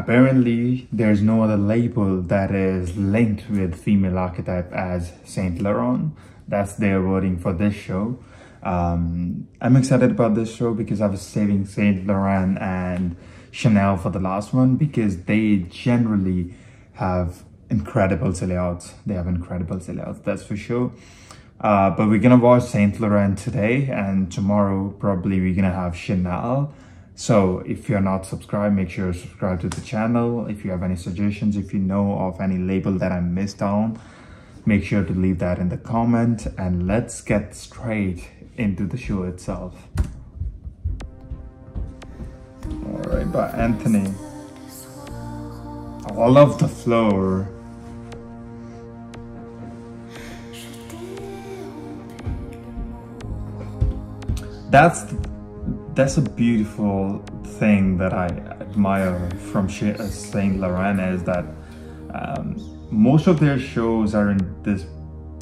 Apparently, there's no other label that is linked with female archetype as Saint Laurent. That's their wording for this show. I'm excited about this show because I was saving Saint Laurent and Chanel for the last one because they generally have incredible sellouts. They have incredible sellouts, that's for sure. But we're gonna watch Saint Laurent today, and tomorrow probably we're gonna have Chanel. So if you're not subscribed, make sure you subscribe to the channel. If you have any suggestions, if you know of any label that I missed on, make sure to leave that in the comment, and let's get straight into the show itself. All right, by Anthony. All of the floor. That's a beautiful thing that I admire from Saint Laurent, is that most of their shows are in these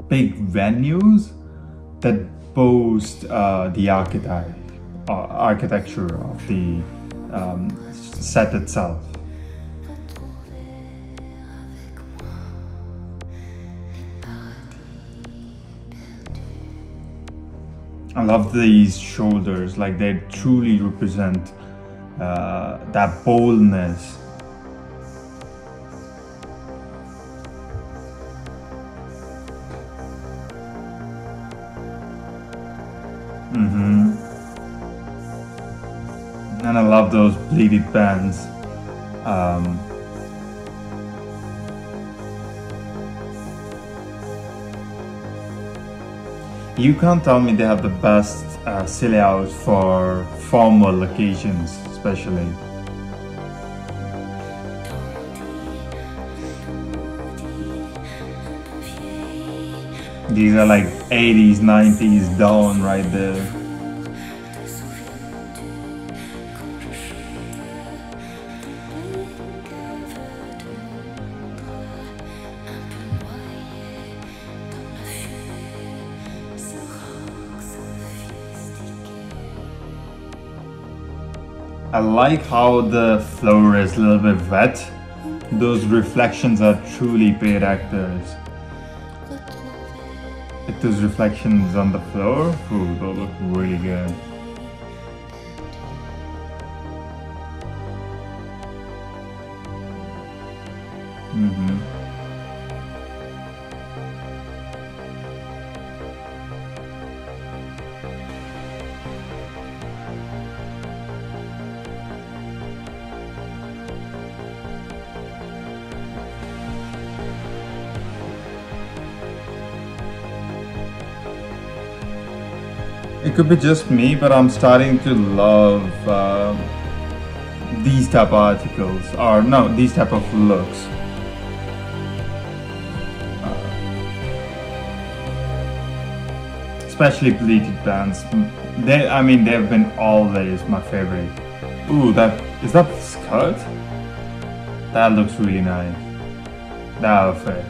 big venues that boast the architecture of the set itself. I love these shoulders, like they truly represent that boldness. And I love those pleated bands. You can't tell me they have the best sellouts for formal occasions, especially. These are like 80s, 90s down right there. I like how the floor is a little bit wet. Those reflections are truly paid actors. If those reflections on the floor, ooh, they'll look really good. It could be just me, but I'm starting to love these type of articles, or no, these type of looks. Especially pleated bands. They've been always my favorite. Ooh, is that skirt? That looks really nice. That outfit.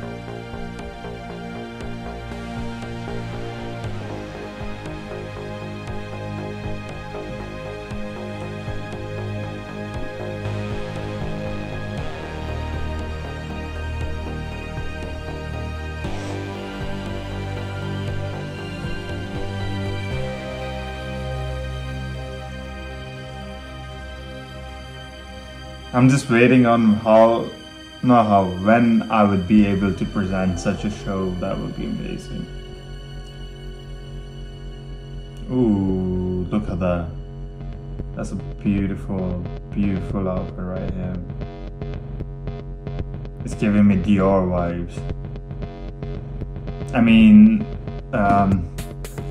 I'm just waiting on when I would be able to present such a show. That would be amazing. Ooh, look at that. That's a beautiful, beautiful outfit right here. It's giving me Dior vibes.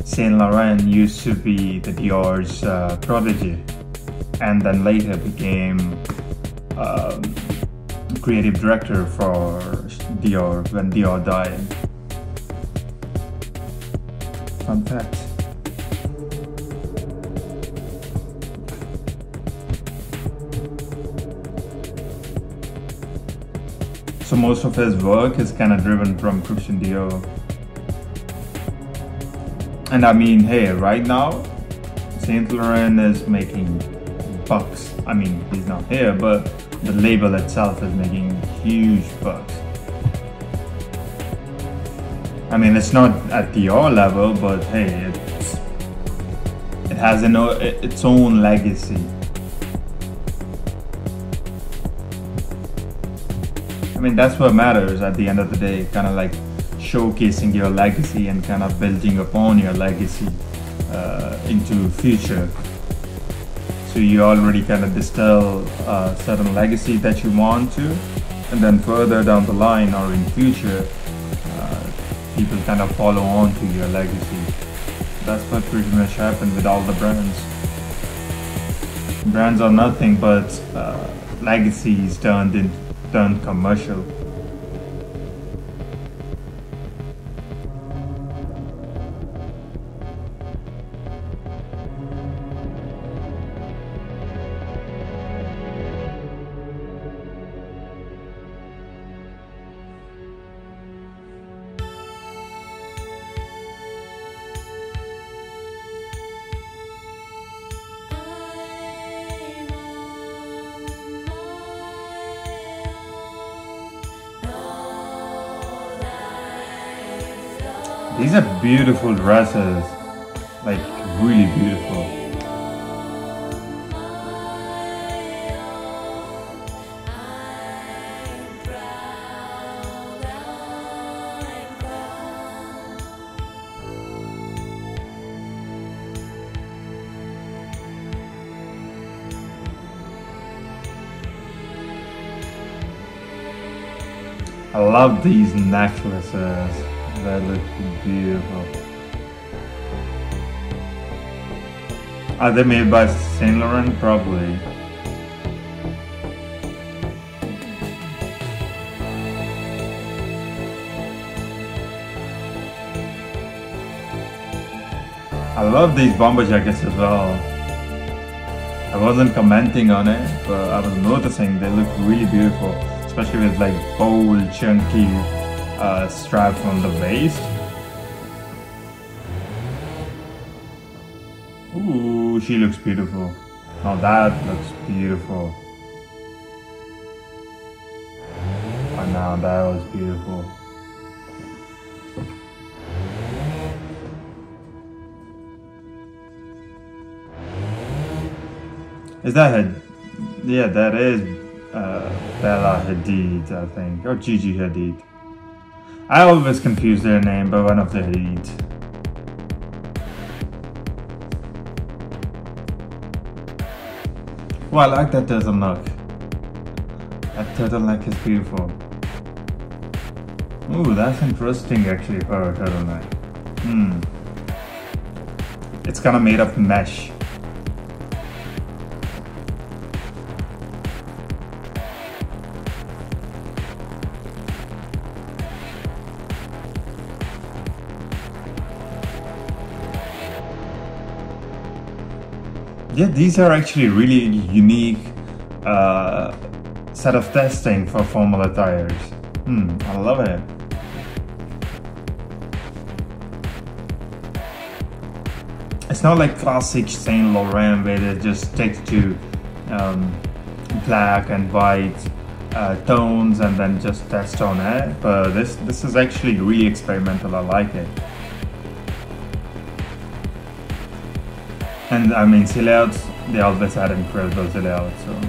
Saint Laurent used to be the Dior's protege, and then later became creative director for Dior when Dior died. Fun fact. So most of his work is kind of driven from Christian Dior. And I mean, hey, right now, Saint Laurent is making bucks. I mean, he's not here, but the label itself is making huge bucks. I mean, it's not at Dior level, but hey, it has its own legacy. I mean, that's what matters at the end of the day, kind of like showcasing your legacy and kind of building upon your legacy into future. So you already kind of distill a certain legacy that you want to, and then further down the line or in future, people kind of follow on to your legacy. That's what pretty much happened with all the brands. Brands are nothing but legacies turned commercial. These are beautiful dresses, like really beautiful. I love these necklaces. That looks beautiful. Are they made by Saint Laurent? Probably. I love these bomber jackets as well. I wasn't commenting on it, but I was noticing they look really beautiful, especially with like bold, chunky strap from the waist. Ooh, she looks beautiful. Now that looks beautiful. And now that was beautiful. Is that her? Yeah, that is Bella Hadid, I think, or Gigi Hadid. I always confuse their name by one of the Hadids. Well, I like that turtleneck. That turtleneck is beautiful. Ooh, that's interesting actually for a turtleneck. It's kind of made of mesh. Yeah, these are actually really unique set of testing for formal attires. I love it. It's not like classic Saint Laurent where they just stick to black and white tones and then just test on it. But this is actually really experimental. I like it. And I mean, silhouettes, they always had incredible silhouettes, so.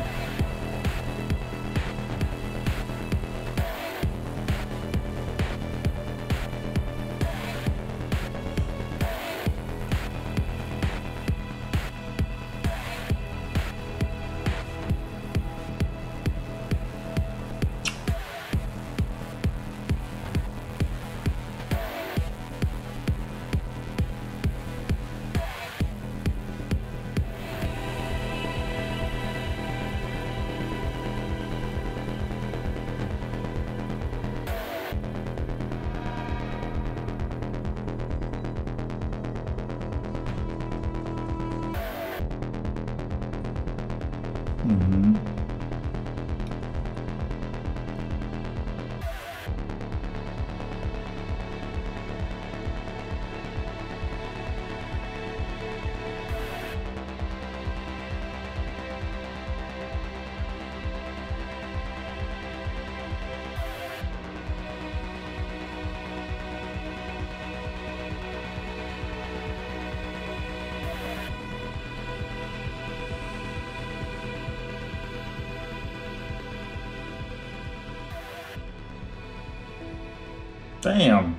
Damn.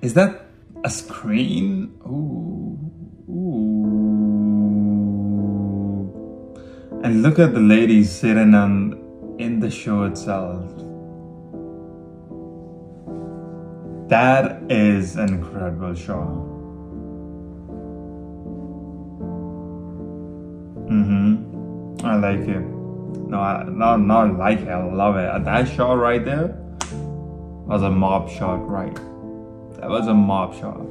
Is that a screen? Ooh. Ooh. And look at the lady sitting in the show itself. That is an incredible shot. I like it. No, not like it. I love it. That shot right there was a mob shot, right? That was a mob shot.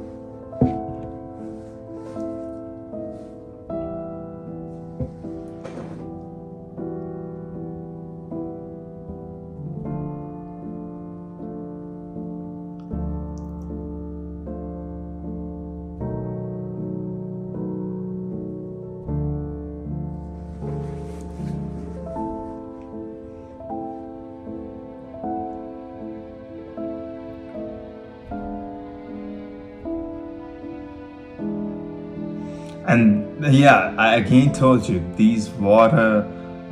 And yeah, I again told you, these water,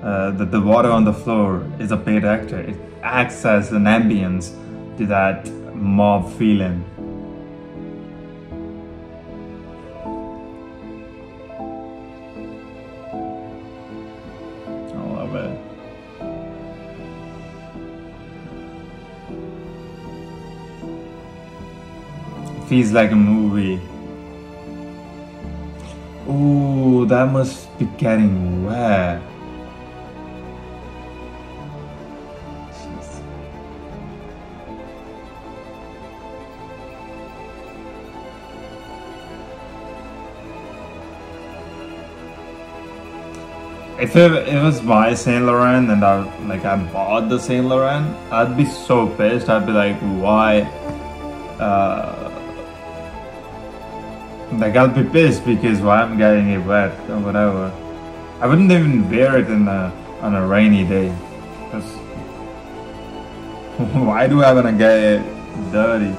the water on the floor is a paid actor. It acts as an ambience to that mob feeling. I love it. It feels like a movie. Ooh, that must be getting wet. Jeez. If it was my Saint Laurent and I bought the Saint Laurent, I'd be so pissed. I'd be like, why? Like, I'll be pissed because why I'm getting it wet or whatever. I wouldn't even wear it on a rainy day. Cause why do I want to get it dirty?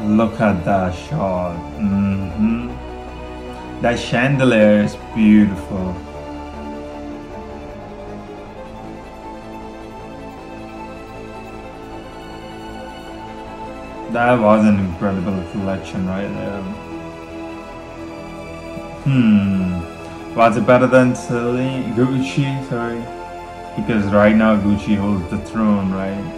Look at that shot. That chandelier is beautiful. That was an incredible collection right there. Was it better than Celine? Gucci? Sorry. Because right now Gucci holds the throne, right?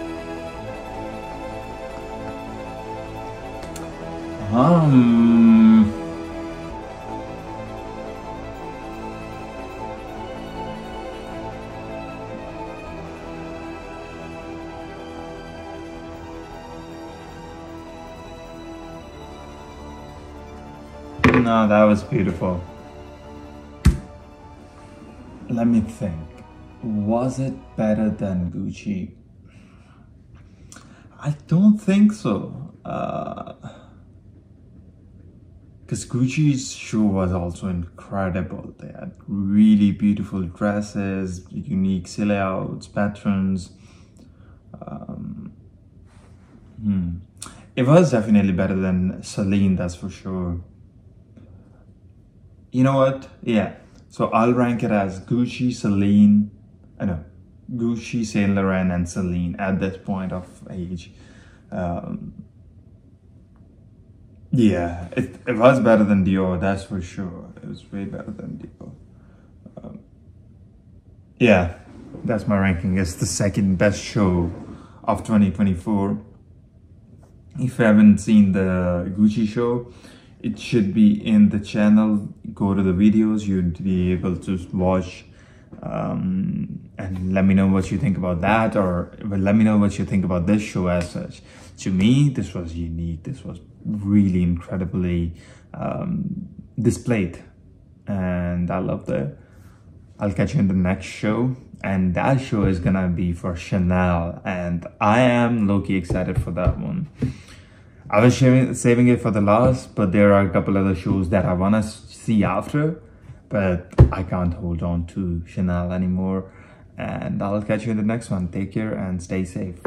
No, that was beautiful. Let me think. Was it better than Gucci? I don't think so. Because Gucci's show was also incredible. They had really beautiful dresses, unique silhouettes, patterns. It was definitely better than Celine, that's for sure. You know what? Yeah. So I'll rank it as Gucci, Celine. Gucci, Saint Laurent, and Celine at this point of age. Yeah, it was better than Dior, that's for sure. It was way better than Dior. Yeah, that's my ranking. It's the second best show of 2024. If you haven't seen the Gucci show, it should be in the channel. Go to the videos, you'd be able to watch And let me know what you think about that, or let me know what you think about this show as such. To me, this was unique. This was really incredibly displayed, and I loved it. I'll catch you in the next show, and that show is gonna be for Chanel, and I am low-key excited for that one. I was saving it for the last, but there are a couple other shows that I wanna see after, but I can't hold on to Chanel anymore. And I'll catch you in the next one. Take care and stay safe.